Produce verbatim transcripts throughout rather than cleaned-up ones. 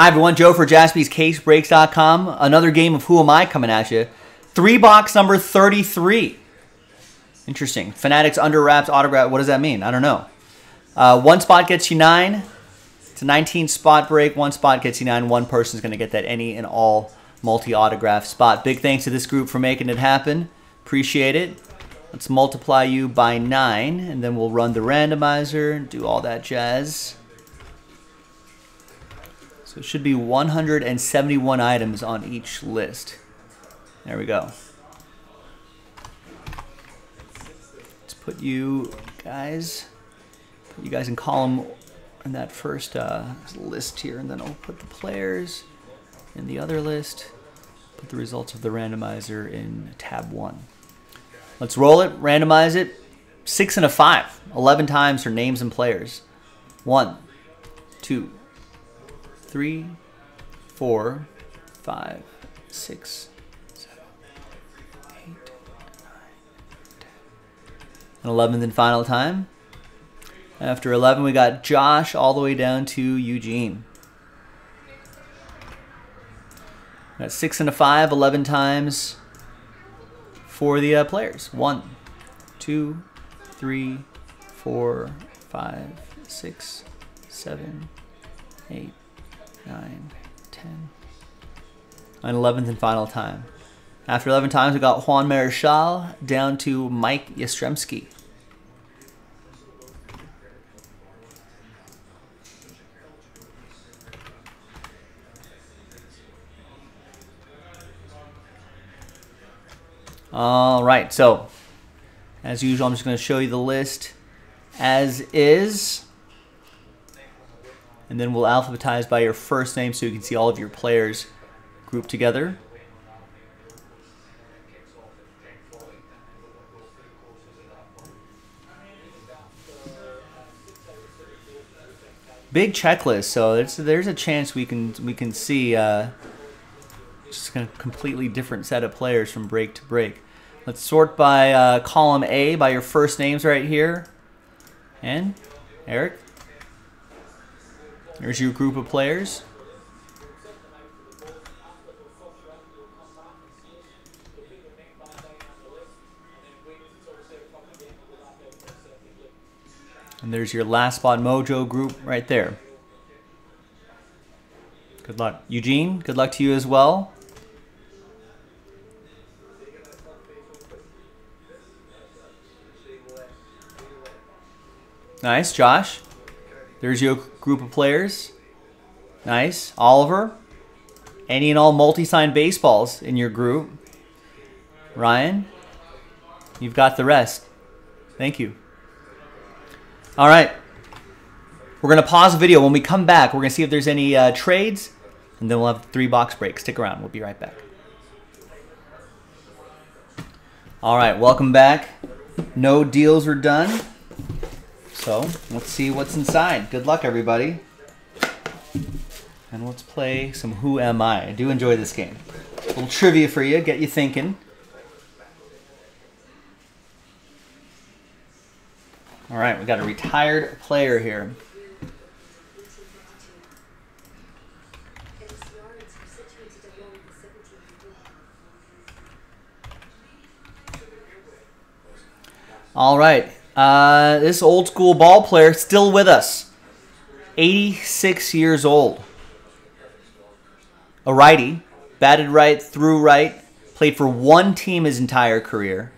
Hi everyone, Joe for Jaspys Case Breaks dot com. Another game of Who Am I coming at you. Three box number thirty-three. Interesting. Fanatics under wraps autograph. What does that mean? I don't know. Uh, one spot gets you nine. It's a nineteen spot break. One spot gets you nine. One person's going to get that any and all multi-autograph spot. Big thanks to this group for making it happen. Appreciate it. Let's multiply you by nine, and then we'll run the randomizer and do all that jazz. So it should be one hundred seventy-one items on each list. There we go. Let's put you guys, put you guys in column in that first uh, list here, and then I'll put the players in the other list. Put the results of the randomizer in tab one. Let's roll it, randomize it. Six and a five, eleven times for names and players. One, two, three, four, five, six, seven, eight, nine, ten. And eleventh and final time. After eleven, we got Josh all the way down to Eugene. We got six and a five, eleven times for the uh, players. One, two, three, four, five, six, seven, eight, nine, ten. And eleventh and final time. After eleven times, we got Juan Marichal down to Mike Yastrzemski. All right, so as usual, I'm just going to show you the list as is. And then we'll alphabetize by your first name so you can see all of your players grouped together. Big checklist, so it's, there's a chance we can we can see uh, just a completely different set of players from break to break. Let's sort by uh, column A by your first names right here. And Eric. There's your group of players. And there's your Last Spot Mojo group right there. Good luck. Eugene, good luck to you as well. Nice, Josh. There's your group of players. Nice. Oliver. Any and all multi-signed baseballs in your group. Ryan, you've got the rest. Thank you. All right. We're going to pause the video. When we come back, we're going to see if there's any uh, trades, and then we'll have three box breaks. Stick around. We'll be right back. All right. Welcome back. No deals are done. So let's see what's inside. Good luck, everybody. And let's play some Who Am I? I do enjoy this game. A little trivia for you, get you thinking. All right, we got a retired player here. All right. Uh, this old school ball player still with us, eighty-six years old. A righty, batted right, threw right, played for one team his entire career,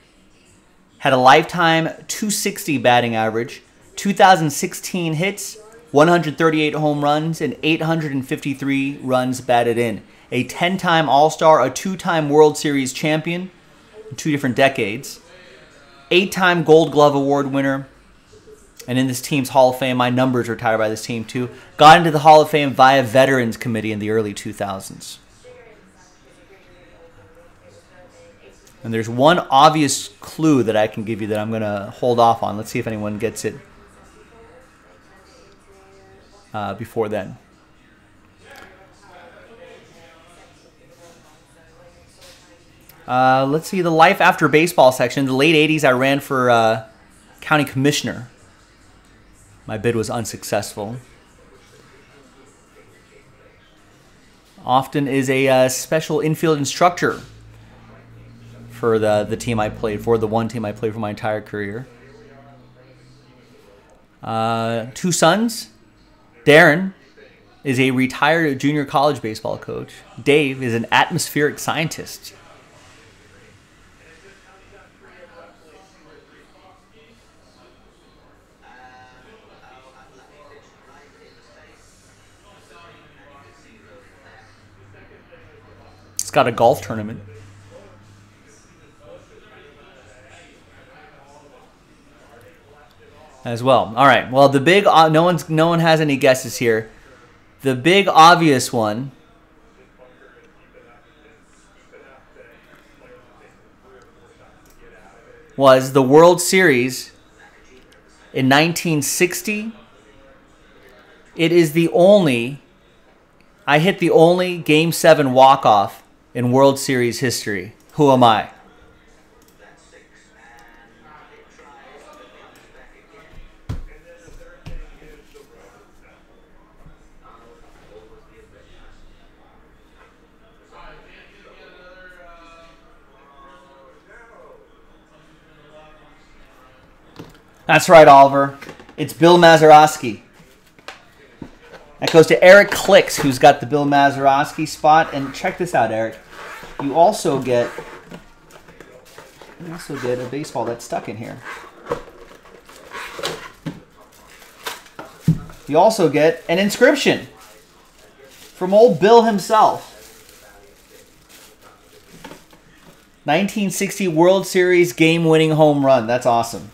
had a lifetime two sixty batting average, two thousand sixteen hits, one hundred thirty-eight home runs, and eight hundred fifty-three runs batted in. A ten-time All-Star, a two-time World Series champion in two different decades. Eight-time Gold Glove Award winner, and in this team's Hall of Fame. My number's retired by this team, too. Got into the Hall of Fame via Veterans Committee in the early two thousands. And there's one obvious clue that I can give you that I'm going to hold off on. Let's see if anyone gets it uh, before then. Uh, let's see, the life after baseball section. In the late eighties, I ran for uh, county commissioner. My bid was unsuccessful. Often is a uh, special infield instructor for the, the team I played for, the one team I played for my entire career. Uh, two sons. Darren is a retired junior college baseball coach. Dave is an atmospheric scientist. It's got a golf tournament. As well. All right. Well, the big uh, no one's no one has any guesses here. The big obvious one was the World Series in nineteen sixty. It is the only I hit the only Game Seven walk-off in World Series history. Who am I? That's right, Oliver. It's Bill Mazeroski. That goes to Eric Clicks, who's got the Bill Mazeroski spot. And check this out, Eric. You also get, you also get a baseball that's stuck in here. You also get an inscription from old Bill himself. nineteen sixty World Series game-winning home run. That's awesome.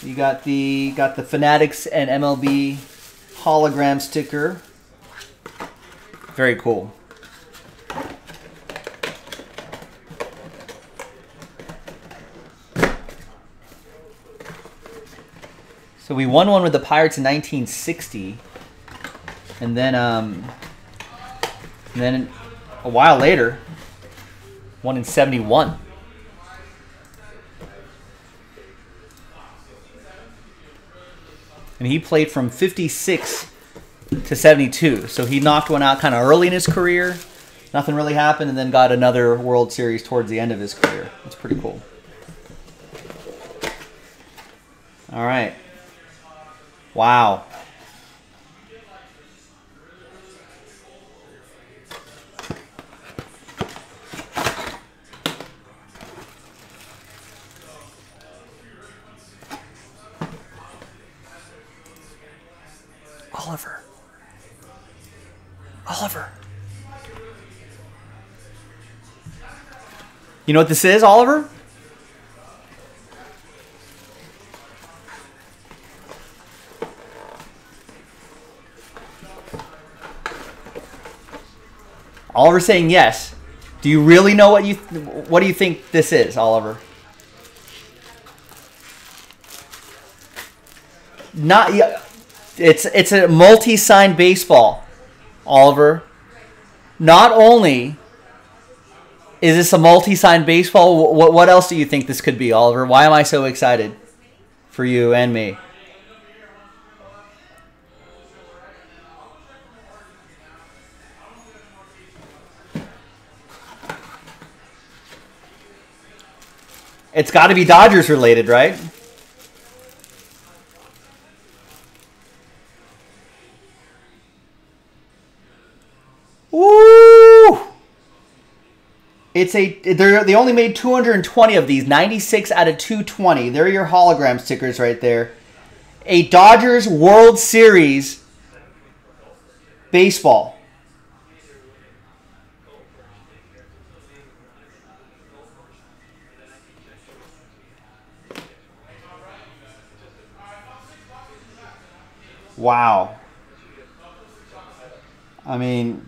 You got the got the FANATICS and M L B hologram sticker. Very cool. So we won one with the Pirates in nineteen sixty, and then um, and then a while later, one in seventy-one. And he played from fifty-six to seventy-two. So he knocked one out kind of early in his career. Nothing really happened, and then got another World Series towards the end of his career. That's pretty cool. All right. Wow. Oliver. Oliver. You know what this is, Oliver? Oliver's saying yes. Do you really know what you th what do you think this is, Oliver? Not yet. It's it's a multi-signed baseball, Oliver. Not only is this a multi-signed baseball, what what else do you think this could be, Oliver? Why am I so excited for you and me? It's got to be Dodgers related, right? Woo! It's a they're they only made two hundred twenty of these, ninety-six out of two twenty. They're your hologram stickers right there. A Dodgers World Series baseball. Wow. I mean,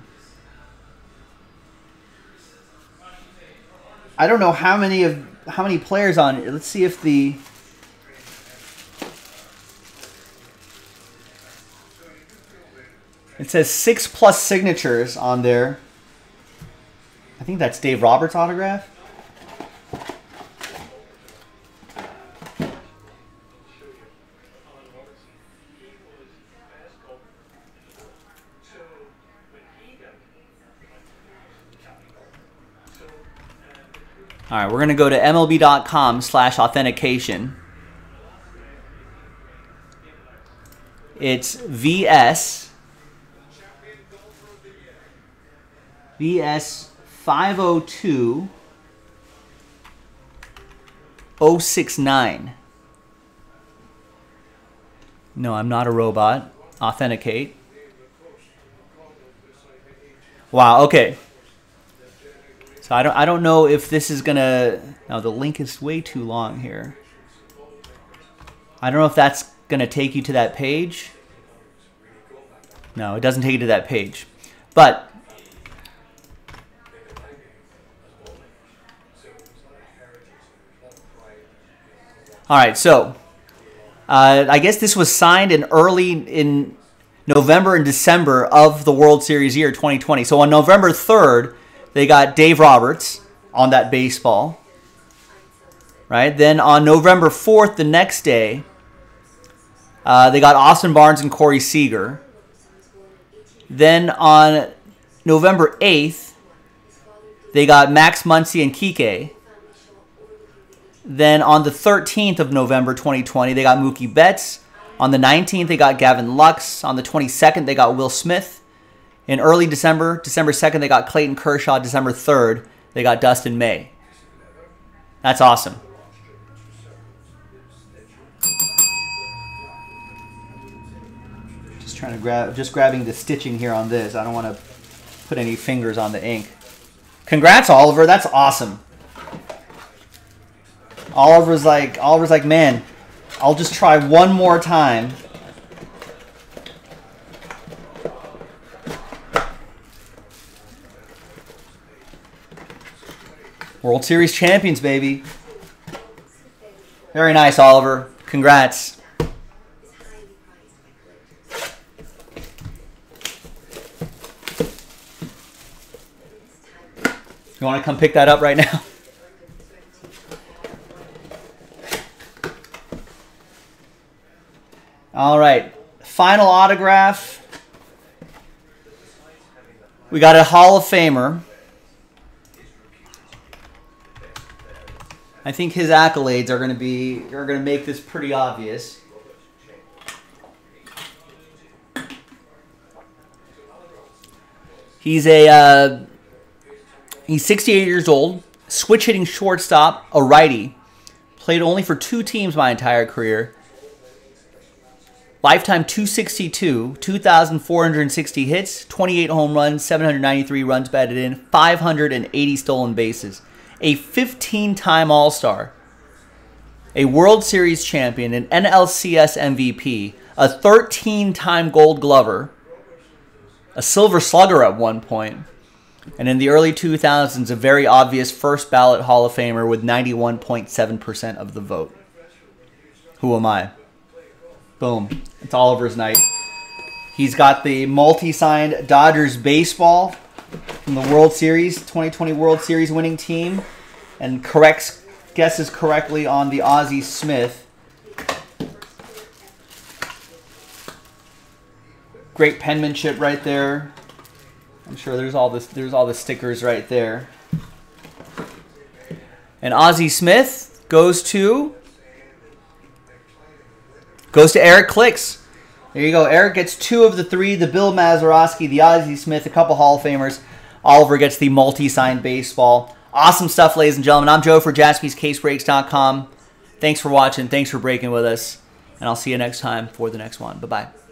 I don't know how many of how many players on it. Let's see if the it says six plus signatures on there. I think that's Dave Roberts' autograph. All right, we're going to go to M L B dot com slash authentication. It's V S five oh two oh six nine. No, I'm not a robot. Authenticate. Wow, okay. So I don't I don't know if this is gonna now the link is way too long here. I don't know if that's gonna take you to that page. No, it doesn't take you to that page. But all right, so uh, I guess this was signed in early in November and December of the World Series year twenty twenty. So on November third, they got Dave Roberts on that baseball, right? Then on November fourth, the next day, uh, they got Austin Barnes and Corey Seager. Then on November eighth, they got Max Muncy and Kike. Then on the thirteenth of November twenty twenty, they got Mookie Betts. On the nineteenth, they got Gavin Lux. On the twenty-second, they got Will Smith. In early December, December second, they got Clayton Kershaw. December third, they got Dustin May. That's awesome. Just trying to grab, just grabbing the stitching here on this. I don't want to put any fingers on the ink. Congrats, Oliver. That's awesome. Oliver's like, Oliver's like, man, I'll just try one more time. World Series champions, baby. Very nice, Oliver. Congrats. You want to come pick that up right now? All right, final autograph. We got a Hall of Famer. I think his accolades are going to be are going to make this pretty obvious. He's a uh, he's sixty-eight years old, switch hitting shortstop, a righty. Played only for two teams my entire career. Lifetime two sixty-two, two thousand four hundred sixty hits, twenty-eight home runs, seven hundred ninety-three runs batted in, five hundred eighty stolen bases. A fifteen-time All-Star, a World Series champion, an N L C S M V P, a thirteen-time Gold Glover, a Silver Slugger at one point, and in the early two thousands, a very obvious first ballot Hall of Famer with ninety-one point seven percent of the vote. Who am I? Boom. It's Oliver's night. He's got the multi-signed Dodgers baseball from the World Series, twenty twenty World Series winning team, and corrects guesses correctly on the Ozzie Smith. Great penmanship right there. I'm sure there's all this there's all the stickers right there. And Ozzie Smith goes to Goes to Eric Clicks. There you go. Eric gets two of the three, the Bill Mazeroski, the Ozzie Smith, a couple Hall of Famers. Oliver gets the multi-signed baseball. Awesome stuff, ladies and gentlemen. I'm Joe for Jaspys Case Breaks dot com. Thanks for watching. Thanks for breaking with us. And I'll see you next time for the next one. Bye-bye.